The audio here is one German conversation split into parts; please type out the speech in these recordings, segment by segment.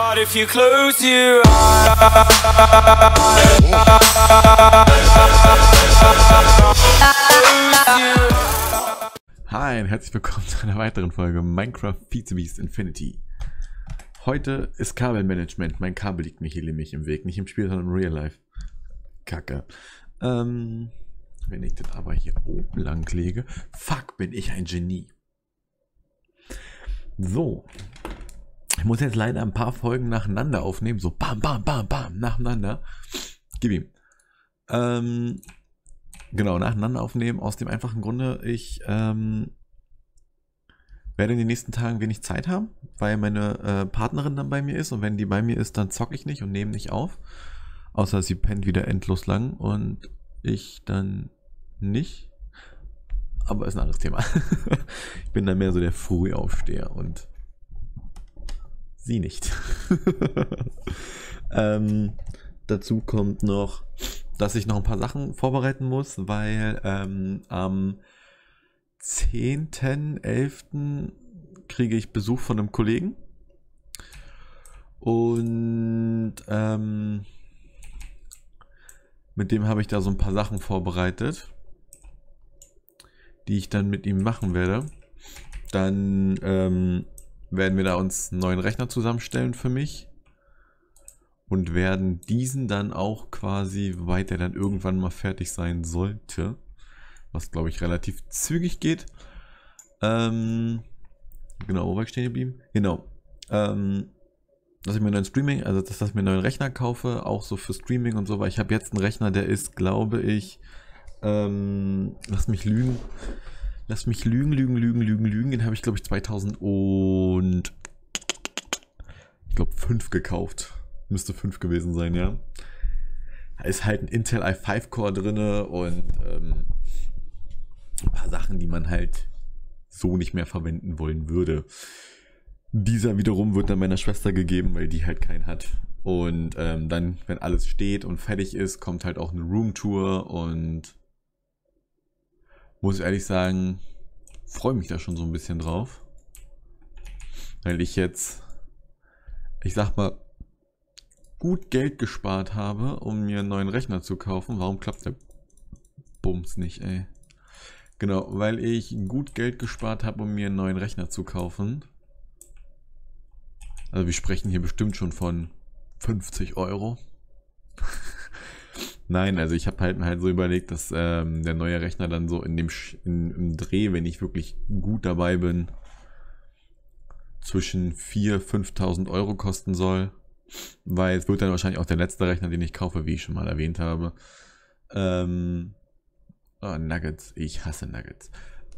But if you close your eyes. Hi und herzlich willkommen zu einer weiteren Folge Minecraft Feed the Beast Infinity. Heute ist Kabelmanagement. Mein Kabel liegt mir hier nämlich im Weg. Nicht im Spiel, sondern im Real Life. Kacke. Wenn ich das aber hier oben lang lege. Fuck, bin ich ein Genie. So. Ich muss jetzt leider ein paar Folgen nacheinander aufnehmen. So bam, bam, bam, bam, nacheinander. Gib ihm. Genau, nacheinander aufnehmen. Aus dem einfachen Grunde, ich werde in den nächsten Tagen wenig Zeit haben, weil meine Partnerin dann bei mir ist. Und wenn die bei mir ist, dann zocke ich nicht und nehme nicht auf. Außer sie pennt wieder endlos lang und ich dann nicht. Aber ist ein anderes Thema. Ich bin dann mehr so der Frühaufsteher und sie nicht. Dazu kommt noch, dass ich noch ein paar Sachen vorbereiten muss, weil am 10.11. kriege ich Besuch von einem Kollegen. Und mit dem habe ich da so ein paar Sachen vorbereitet, die ich dann mit ihm machen werde. Dann werden wir da uns einen neuen Rechner zusammenstellen für mich und werden diesen dann auch quasi, wobei der dann irgendwann mal fertig sein sollte, was glaube ich relativ zügig geht. Genau, wo war ich stehen geblieben? Genau, dass ich mir einen neuen Streaming, also dass ich mir einen neuen Rechner kaufe, auch so für Streaming und so, weil ich habe jetzt einen Rechner, der ist, glaube ich, lass mich lügen, den habe ich glaube ich 2005 gekauft. Müsste 5 gewesen sein, ja. Da ist halt ein Intel i5 Core drinne und ein paar Sachen, die man halt so nicht mehr verwenden wollen würde. Dieser wiederum wird dann meiner Schwester gegeben, weil die halt keinen hat. Und dann, wenn alles steht und fertig ist, kommt halt auch eine Roomtour und muss ich ehrlich sagen, freue mich da schon so ein bisschen drauf, weil ich jetzt, ich sag mal, gut Geld gespart habe, um mir einen neuen Rechner zu kaufen. Warum klappt der Bums nicht, ey? Genau, weil ich gut Geld gespart habe, um mir einen neuen Rechner zu kaufen. Also wir sprechen hier bestimmt schon von 50 Euro. Nein, also ich habe halt mir so überlegt, dass der neue Rechner dann so in dem im Dreh, wenn ich wirklich gut dabei bin, zwischen 4.000 und 5.000 Euro kosten soll. Weil es wird dann wahrscheinlich auch der letzte Rechner, den ich kaufe, wie ich schon mal erwähnt habe. Oh, Nuggets. Ich hasse Nuggets.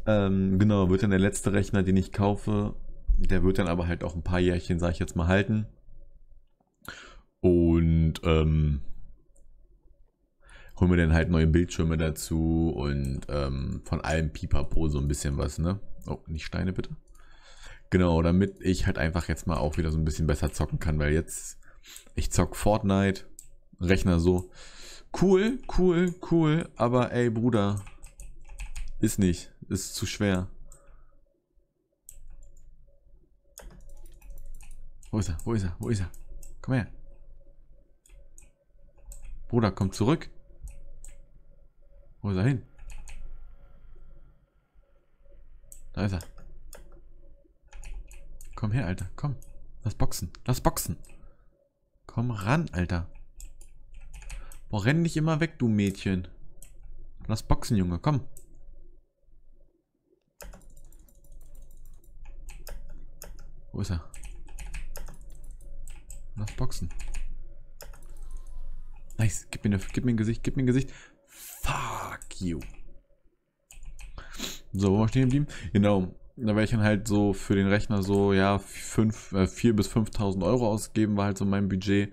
Genau, wird dann der letzte Rechner, den ich kaufe. Der wird dann aber halt auch ein paar Jährchen, sage ich jetzt mal, halten. Und holen wir dann halt neue Bildschirme dazu und von allem Pipapo so ein bisschen was, ne? Oh, nicht Steine bitte. Genau, damit ich halt einfach jetzt mal auch wieder so ein bisschen besser zocken kann, weil jetzt, ich zock Fortnite, Rechner so. Cool, aber ey Bruder, ist nicht, ist zu schwer. Wo ist er? Komm her. Bruder, komm zurück. Wo ist er hin? Da ist er. Komm her, Alter. Komm. Lass boxen. Komm ran, Alter. Boah, renn nicht immer weg, du Mädchen. Lass boxen, Junge. Komm. Wo ist er? Lass boxen. Nice. Gib mir ein Gesicht. Fuck you. So, wo war ich stehen geblieben? Genau, da werde ich dann halt so für den Rechner so, ja, 4.000 bis 5.000 Euro ausgeben, war halt so mein Budget.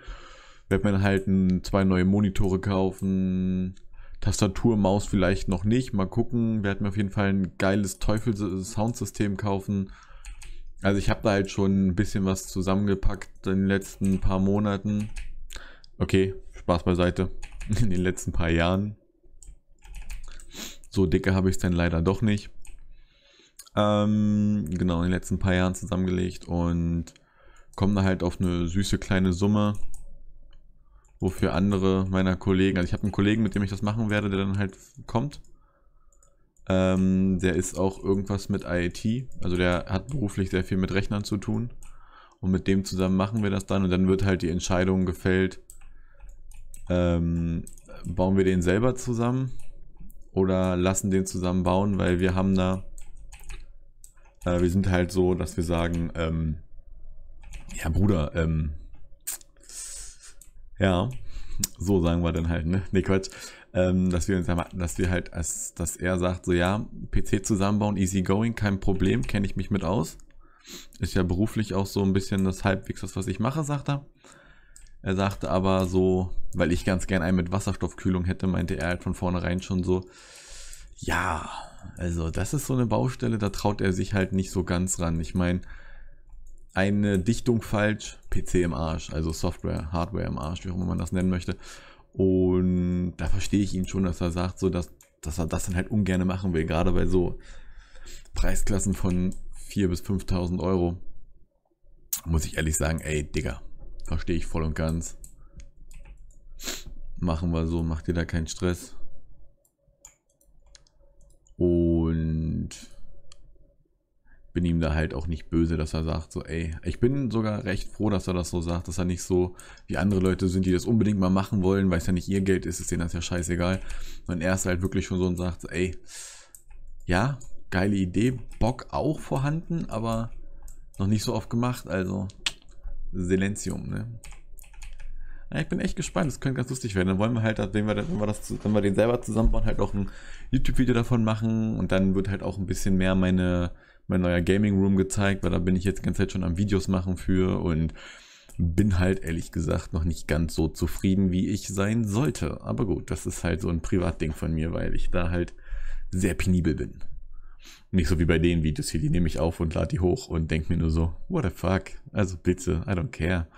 Werde mir dann halt 2 neue Monitore kaufen, Tastatur, Maus vielleicht noch nicht, mal gucken. Werde mir auf jeden Fall ein geiles Teufel-Soundsystem kaufen. Also ich habe da halt schon ein bisschen was zusammengepackt in den letzten paar Monaten. Okay, Spaß beiseite, in den letzten paar Jahren. So dicke habe ich es dann leider doch nicht. Genau, in den letzten paar Jahren zusammengelegt und kommen da halt auf eine süße kleine Summe, wofür andere meiner Kollegen, also ich habe einen Kollegen, mit dem ich das machen werde, der dann halt kommt. Der ist auch irgendwas mit IT, also der hat beruflich sehr viel mit Rechnern zu tun. Und mit dem zusammen machen wir das dann und dann wird halt die Entscheidung gefällt, bauen wir den selber zusammen oder lassen den zusammen bauen, weil wir haben da, wir sind halt so, dass wir sagen, ja Bruder, ja, so sagen wir dann halt, ne? Nee, Quatsch. Dass er sagt, so ja, PC zusammenbauen, easy going, kein Problem, kenne ich mich mit aus. Ist ja beruflich auch so ein bisschen das halbwegs das, was ich mache, sagt er. Er sagte aber so, weil ich ganz gern einen mit Wasserstoffkühlung hätte, meinte er halt von vornherein schon so, ja, also das ist so eine Baustelle, da traut er sich halt nicht so ganz ran. Ich meine, eine Dichtung falsch, PC im Arsch, also Software, Hardware im Arsch, wie auch immer man das nennen möchte. Und da verstehe ich ihn schon, dass er sagt, so dass er das dann halt ungern machen will, gerade bei so Preisklassen von 4.000 bis 5.000 Euro, muss ich ehrlich sagen, ey Digga, verstehe ich voll und ganz. Machen wir so, macht dir da keinen Stress. Und bin ihm da halt auch nicht böse, dass er sagt so, ey, ich bin sogar recht froh, dass er das so sagt, dass er nicht so wie andere Leute sind, die das unbedingt mal machen wollen, weil es ja nicht ihr Geld ist, ist denen das ja scheißegal. Und er ist halt wirklich schon so und sagt so, ey, ja, geile Idee, Bock auch vorhanden, aber noch nicht so oft gemacht, also Silenzium, ne? Ja, ich bin echt gespannt, das könnte ganz lustig werden. Dann wollen wir halt, wenn wir den selber zusammenbauen, halt auch ein YouTube-Video davon machen und dann wird halt auch ein bisschen mehr mein neuer Gaming Room gezeigt, weil da bin ich jetzt die ganze Zeit schon am Videos machen für und bin halt ehrlich gesagt noch nicht ganz so zufrieden, wie ich sein sollte. Aber gut, das ist halt so ein Privatding von mir, weil ich da halt sehr penibel bin. Nicht so wie bei den Videos hier, die nehme ich auf und lade die hoch und denke mir nur so, what the fuck, also bitte, I don't care.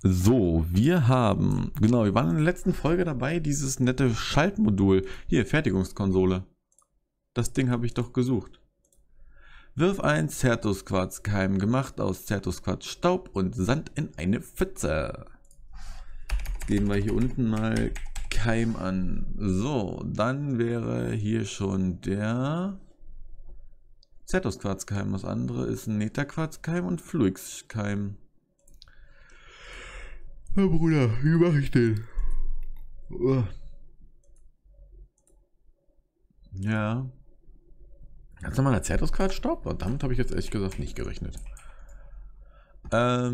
So, wir haben, genau, wir waren in der letzten Folge dabei, dieses nette Schaltmodul, hier, Fertigungskonsole. Das Ding habe ich doch gesucht. Wirf ein Certus-Quarz-Keim gemacht aus Certus-Quarz-Staub und Sand in eine Pfütze. Gehen wir hier unten mal Keim an. So, dann wäre hier schon der Certus-Quarz-Keim. Das andere ist ein Netaquarz-Keim und Fluix-Keim. Ja, Bruder, wie mache ich den? Oh. Ja. Ganz normaler Certus-Quarz-Staub? Und damit habe ich jetzt ehrlich gesagt nicht gerechnet. Ja,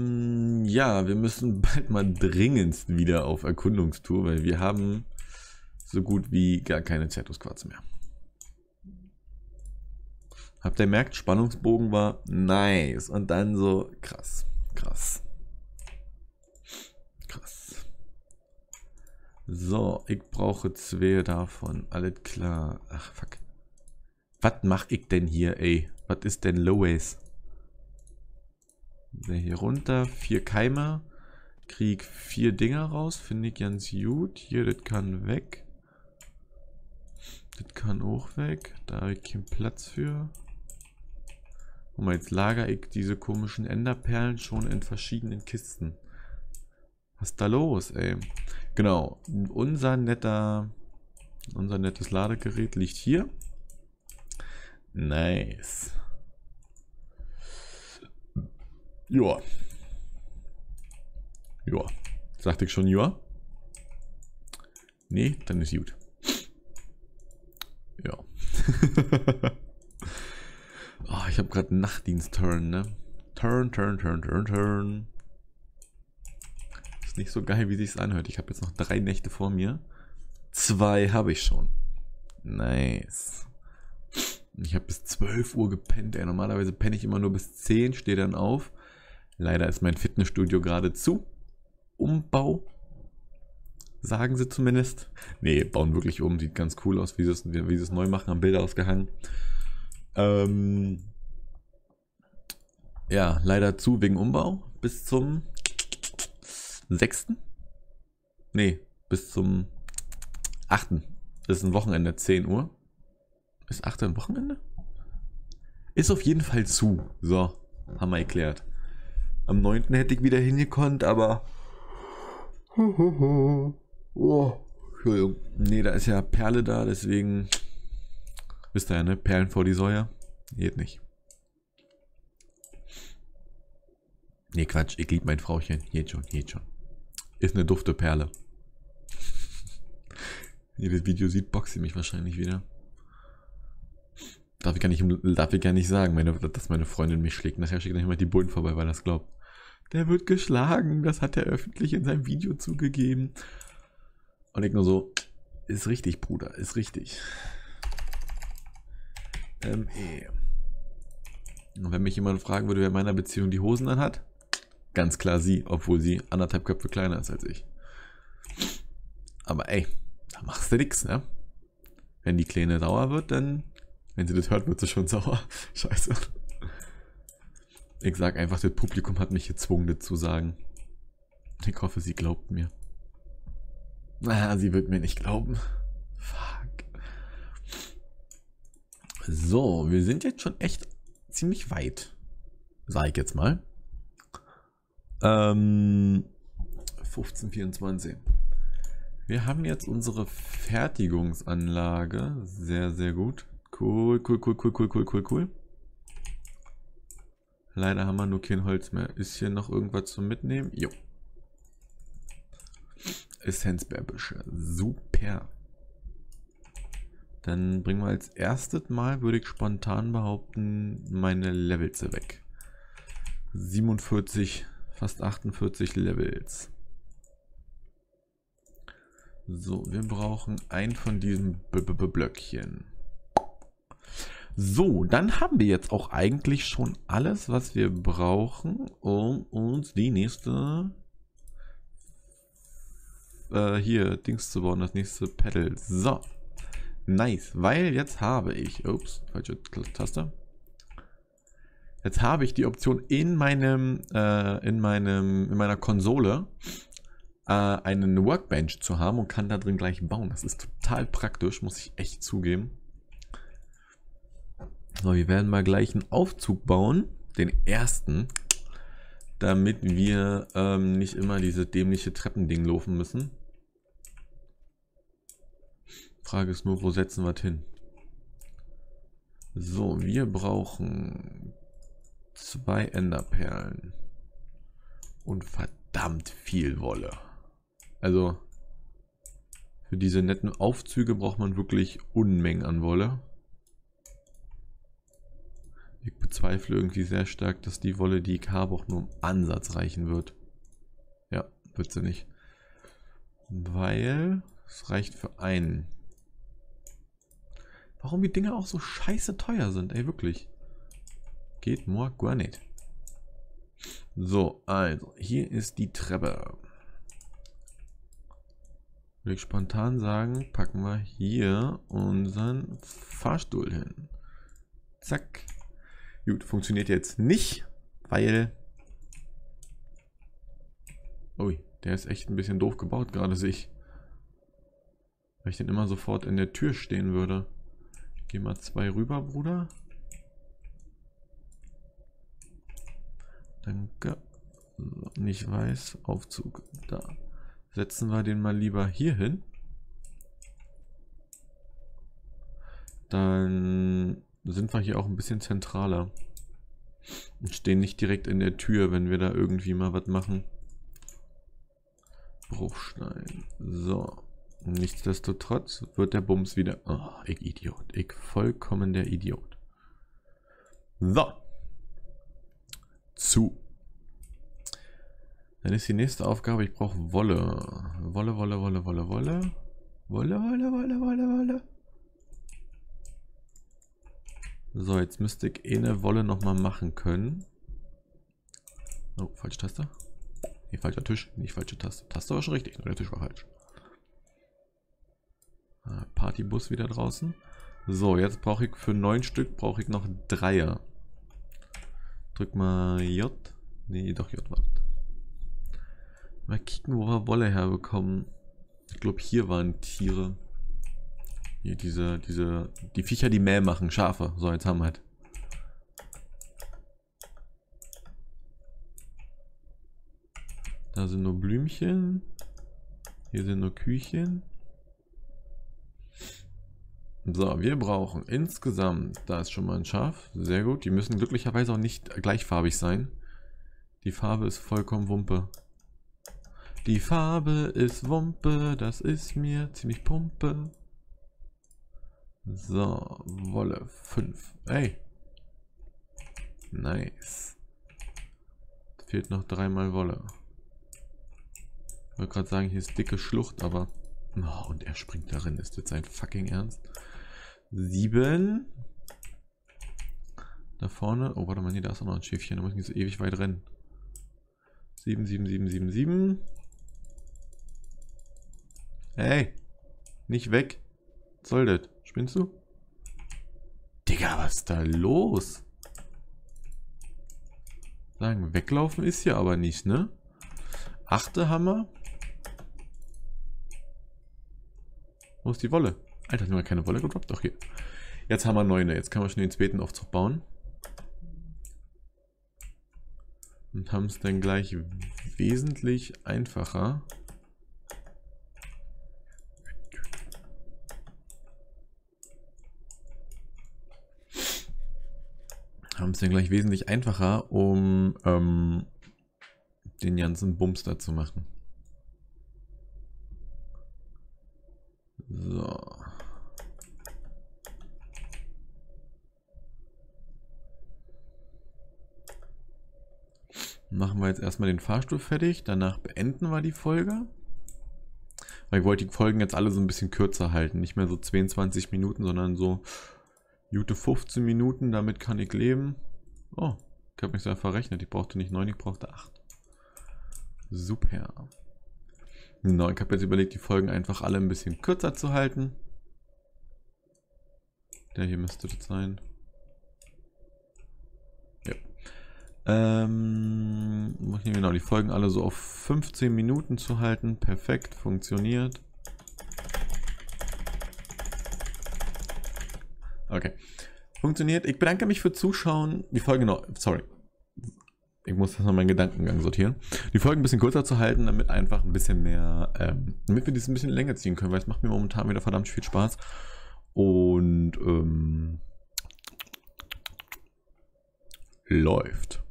wir müssen bald mal dringendst wieder auf Erkundungstour, weil wir haben so gut wie gar keine Certus-Quarz mehr. Habt ihr gemerkt, Spannungsbogen war nice und dann so krass, krass, krass. So, ich brauche 2 davon, alles klar. Ach fuck. Was mach ich denn hier, ey? Was ist denn Lois? Hier runter, 4 Keime, krieg 4 Dinger raus, finde ich ganz gut. Hier, das kann weg. Das kann auch weg, da habe ich keinen Platz für. Und jetzt lagere ich diese komischen Enderperlen schon in verschiedenen Kisten. Was ist da los, ey? Genau, unser nettes Ladegerät liegt hier. Nice. Joa. Joa. Sagte ich schon Joa? Nee, dann ist gut. Ja. Oh, ich habe gerade einen Nachtdienst-Turn, ne? Turn. Ist nicht so geil, wie sich's anhört. Ich habe jetzt noch 3 Nächte vor mir. 2 habe ich schon. Nice. Ich habe bis 12 Uhr gepennt, ey. Normalerweise penne ich immer nur bis 10, stehe dann auf. Leider ist mein Fitnessstudio gerade zu. Umbau. Sagen sie zumindest. Nee, bauen wirklich um. Sieht ganz cool aus, wie sie es neu machen. Haben Bilder ausgehangen. Ja, leider zu wegen Umbau. Bis zum 6. Nee, bis zum 8. Das ist ein Wochenende, 10 Uhr. Ist 8. Wochenende? Ist auf jeden Fall zu. So. Haben wir erklärt. Am 9. hätte ich wieder hingekonnt, aber... Oh, Entschuldigung. Nee, da ist ja Perle da, deswegen... Wisst ihr ja, ne? Perlen vor die Säue. Geht nicht. Nee, Quatsch. Ich liebe mein Frauchen. Geht schon, geht schon. Ist eine dufte Perle. Wenn ihr das Video sieht, boxt ihr mich wahrscheinlich wieder. Darf ich gar nicht sagen, dass meine Freundin mich schlägt. Nachher schickt nicht mal die Bullen vorbei, weil das glaubt. Der wird geschlagen, das hat er öffentlich in seinem Video zugegeben. Und ich nur so, ist richtig, Bruder, ist richtig. Und wenn mich jemand fragen würde, wer in meiner Beziehung die Hosen an hat, ganz klar sie, obwohl sie 1,5 Köpfe kleiner ist als ich. Aber ey, da machst du nix, ne? Wenn die Kleine sauer wird, dann... Wenn sie das hört, wird sie schon sauer. Scheiße. Ich sag einfach, das Publikum hat mich gezwungen, das zu sagen. Ich hoffe, sie glaubt mir. Na, sie wird mir nicht glauben. Fuck. So, wir sind jetzt schon echt ziemlich weit. Sag ich jetzt mal. 15:24. Wir haben jetzt unsere Fertigungsanlage. Sehr, sehr gut. Cool. Leider haben wir nur kein Holz mehr. Ist hier noch irgendwas zum Mitnehmen? Jo. Essenzbärbüsche. Super. Dann bringen wir als erstes Mal, würde ich spontan behaupten, meine Levels weg. 47, fast 48 Levels. So, wir brauchen ein von diesen Blöckchen. So, dann haben wir jetzt auch eigentlich schon alles, was wir brauchen, um uns die nächste hier Dings zu bauen, das nächste Pedal. So, nice, weil jetzt habe ich, ups, falsche Taste. Jetzt habe ich die Option in meinem, in meiner Konsole einen Workbench zu haben und kann da drin gleich bauen. Das ist total praktisch, muss ich echt zugeben. So, wir werden mal gleich einen Aufzug bauen, den ersten, damit wir nicht immer diese dämliche Treppending laufen müssen. Frage ist nur, wo setzen wir das hin? So, wir brauchen 2 Enderperlen und verdammt viel Wolle. Also für diese netten Aufzüge braucht man wirklich Unmengen an Wolle. Ich bezweifle irgendwie sehr stark, dass die Wolle, die ich habe, auch nur im Ansatz reichen wird. Ja, wird sie nicht. Weil es reicht für einen. Warum die Dinger auch so scheiße teuer sind, ey, wirklich. Geht more gar nicht. So, also, hier ist die Treppe. Würde ich spontan sagen, packen wir hier unseren Fahrstuhl hin. Zack. Gut, funktioniert jetzt nicht, weil... Ui, der ist echt ein bisschen doof gebaut gerade, sehe ich. Weil ich den immer sofort in der Tür stehen würde. Ich gehe mal 2 rüber, Bruder. Danke. Nicht weiß, Aufzug. Da. Setzen wir den mal lieber hier hin. Dann... sind wir hier auch ein bisschen zentraler und stehen nicht direkt in der Tür, wenn wir da irgendwie mal was machen. Bruchstein. So. Nichtsdestotrotz wird der Bums wieder... Oh, ich Idiot. Ich vollkommen der Idiot. So. Zu. Dann ist die nächste Aufgabe, ich brauche Wolle. Wolle. Wolle. So, jetzt müsste ich eine Wolle nochmal machen können. Oh, falsche Taste. Nee, falscher Tisch, nicht falsche Taste. Taste war schon richtig, nur der Tisch war falsch. Partybus wieder draußen. So, jetzt brauche ich für 9 Stück, brauche ich noch 3er. Drück mal J. Nee, doch J, wartet. Mal kicken, wo wir Wolle herbekommen. Ich glaube, hier waren Tiere. Hier die Viecher, die Mehl machen, Schafe. So, jetzt haben wir halt. Da sind nur Blümchen. Hier sind nur Küchen. So, wir brauchen insgesamt, da ist schon mal ein Schaf, sehr gut. Die müssen glücklicherweise auch nicht gleichfarbig sein. Die Farbe ist vollkommen Wumpe. Die Farbe ist Wumpe, das ist mir ziemlich Pumpe. So, Wolle 5. Ey. Nice. Fehlt noch dreimal Wolle. Ich wollte gerade sagen, hier ist dicke Schlucht, aber... Oh, und er springt darin, ist jetzt sein fucking Ernst. 7. Da vorne. Oh, warte mal, nee, da ist auch noch ein Schäfchen. Da muss ich jetzt ewig weit rennen. 7. Hey. Nicht weg. Was soll das? Spinnst du? Digga, was ist da los? Sagen, weglaufen ist hier aber nicht, ne? 8. Hammer. Wo ist die Wolle? Alter, hat mir mal keine Wolle gedroppt. Doch, hier. Jetzt haben wir 9. Jetzt können wir schon den zweiten Aufzug bauen. Und haben es dann gleich wesentlich einfacher. Um den ganzen Bums da zu machen. So. Machen wir jetzt erstmal den Fahrstuhl fertig. Danach beenden wir die Folge. Weil ich wollte die Folgen jetzt alle so ein bisschen kürzer halten. Nicht mehr so 22 Minuten, sondern so gute 15 Minuten. Damit kann ich leben. Oh, ich habe mich so verrechnet. Ich brauchte nicht 9, ich brauchte 8. Super. Genau, ich habe jetzt überlegt, die Folgen einfach alle ein bisschen kürzer zu halten. Der hier müsste das sein. Ja. Genau, die Folgen alle so auf 15 Minuten zu halten. Perfekt, funktioniert. Okay, funktioniert. Ich bedanke mich für Zuschauen. Die Folge, genau, sorry. Ich muss das noch meinen Gedankengang sortieren. Die Folgen ein bisschen kürzer zu halten, damit einfach ein bisschen mehr, damit wir das ein bisschen länger ziehen können, weil es macht mir momentan wieder verdammt viel Spaß. Und läuft.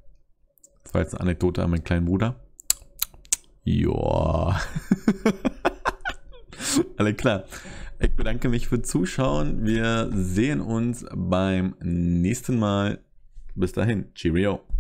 Das war jetzt eine Anekdote an meinen kleinen Bruder. Joa. Alles klar. Ich bedanke mich für Zuschauen. Wir sehen uns beim nächsten Mal. Bis dahin. Cheerio.